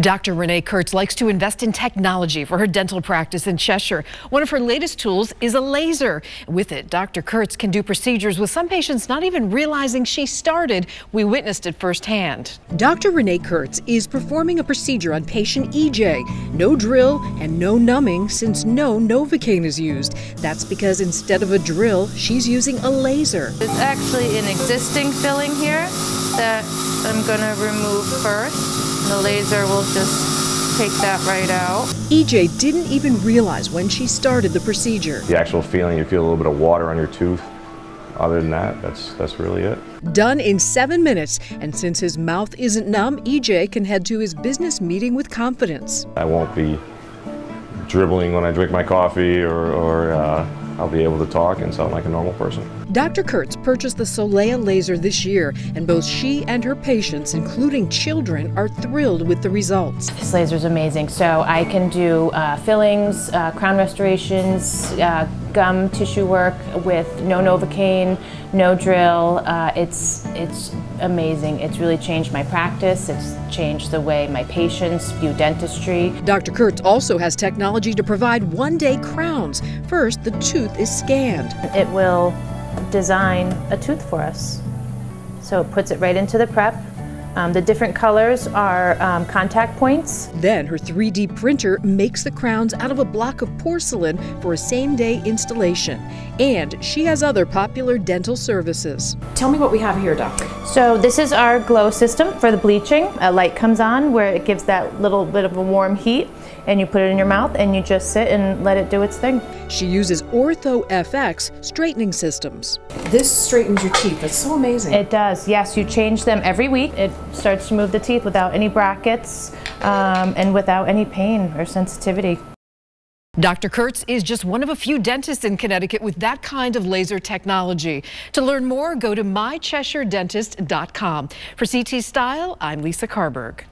Dr. Renee Kurtz likes to invest in technology for her dental practice in Cheshire. One of her latest tools is a laser. With it, Dr. Kurtz can do procedures with some patients not even realizing she started. We witnessed it firsthand. Dr. Renee Kurtz is performing a procedure on patient EJ. No drill and no numbing, since no Novocaine is used. That's because instead of a drill, she's using a laser. It's actually an existing filling here that I'm going to remove first. The laser will just take that right out. EJ didn't even realize when she started the procedure. The actual feeling, you feel a little bit of water on your tooth. Other than that, that's really it. Done in 7 minutes, and since his mouth isn't numb, EJ can head to his business meeting with confidence. I won't be dribbling when I drink my coffee, or I'll be able to talk and sound like a normal person. Dr. Kurtz purchased the Solea laser this year, and both she and her patients, including children, are thrilled with the results. This laser is amazing. So I can do fillings, crown restorations, gum tissue work with no Novocaine, no drill. It's amazing. It's really changed my practice. It's changed the way my patients view dentistry. Dr. Kurtz also has technology to provide one-day crowns. First, the tooth is scanned. It will design a tooth for us. So it puts it right into the prep. The different colors are contact points. Then her 3D printer makes the crowns out of a block of porcelain for a same-day installation. And she has other popular dental services. Tell me what we have here, Doctor. So this is our glow system for the bleaching. A light comes on where it gives that little bit of a warm heat, and you put it in your mouth and you just sit and let it do its thing. She uses Ortho FX straightening systems. This straightens your teeth. It's so amazing. It does, yes. You change them every week. It starts to move the teeth without any brackets and without any pain or sensitivity. Dr. Kurtz is just one of a few dentists in Connecticut with that kind of laser technology. To learn more, go to MyCheshireDentist.com. For CT Style, I'm Lisa Carberg.